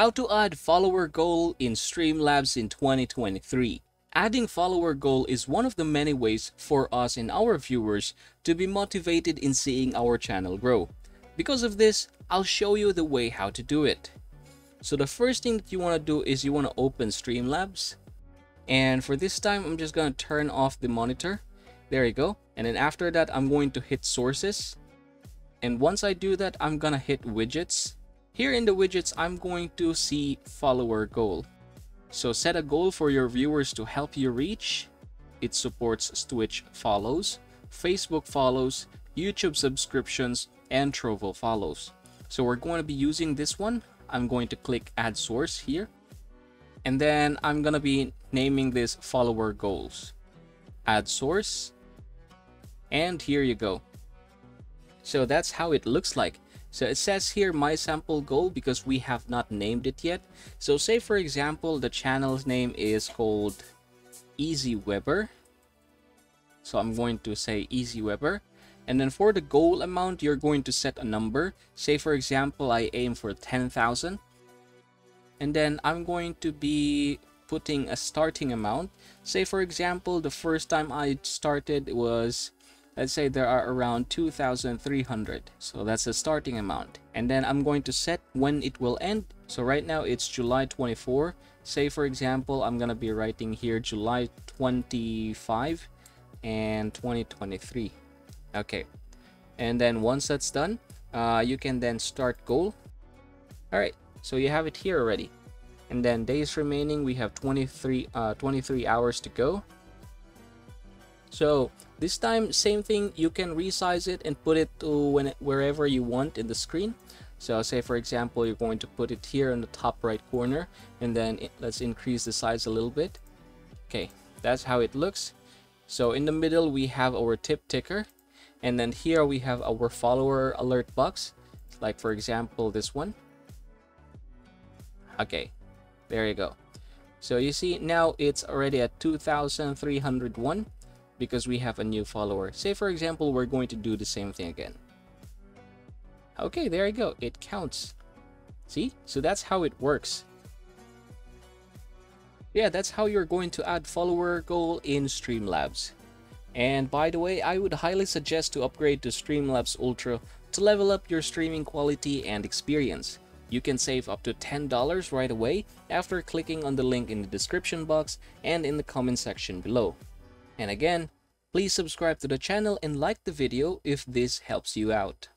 How to add follower goal in Streamlabs in 2023. Adding follower goal is one of the many ways for us and our viewers to be motivated in seeing our channel grow. Because of this, I'll show you the way how to do it. So the first thing that you want to do is you want to open Streamlabs. And for this time, I'm just going to turn off the monitor. There you go. And then after that, I'm going to hit sources. And once I do that, I'm going to hit widgets. Here in the widgets, I'm going to see follower goal. So set a goal for your viewers to help you reach. It supports Twitch follows, Facebook follows, YouTube subscriptions, and Trovo follows. So we're going to be using this one. I'm going to click add source here. And then I'm going to be naming this follower goals. Add source. And here you go. So that's how it looks like. So it says here my sample goal because we have not named it yet. So say for example, the channel's name is called Easy Weber. So I'm going to say Easy Weber. And then for the goal amount, you're going to set a number. Say for example, I aim for 10,000. And then I'm going to be putting a starting amount. Say for example, the first time I started was, let's say there are around 2,300. So that's the starting amount. And then I'm going to set when it will end. So right now it's July 24. Say for example, I'm going to be writing here July 25 and 2023. Okay. And then once that's done, you can then start goal. All right. So you have it here already. And then days remaining, we have 23 hours to go. So this time, same thing, you can resize it and put it to wherever you want in the screen. So say for example, you're going to put it here in the top right corner, and then let's increase the size a little bit. Okay, that's how it looks. So in the middle, we have our tip ticker, and then here we have our follower alert box, like for example, this one. Okay, there you go. So you see now it's already at 2,301. Because we have a new follower. Say for example, we're going to do the same thing again. Okay, there you go, it counts. See, so that's how it works. Yeah, that's how you're going to add follower goal in Streamlabs. And by the way, I would highly suggest to upgrade to Streamlabs Ultra to level up your streaming quality and experience. You can save up to $10 right away after clicking on the link in the description box and in the comment section below. And again, please subscribe to the channel and like the video if this helps you out.